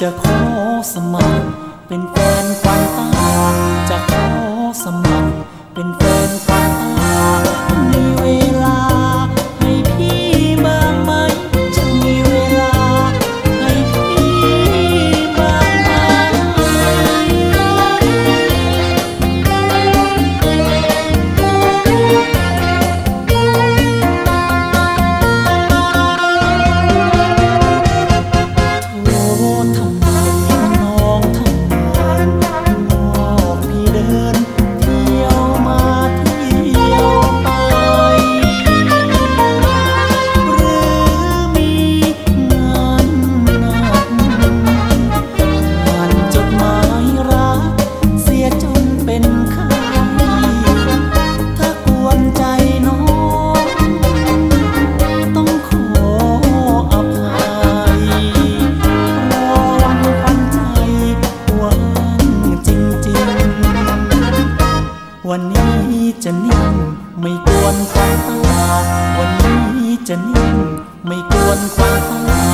จะขอสมัครเป็นแฟนขวัญตาจะขอสมัครเป็นแฟนขวัญตามีเวลาให้พี่บ้างไหมจะมีเวลาให้พี่บ้างไหมวันนี้จะนิ่งไม่กวนขวัญตาวันนี้จะนิ่งไม่กวนขวัญตา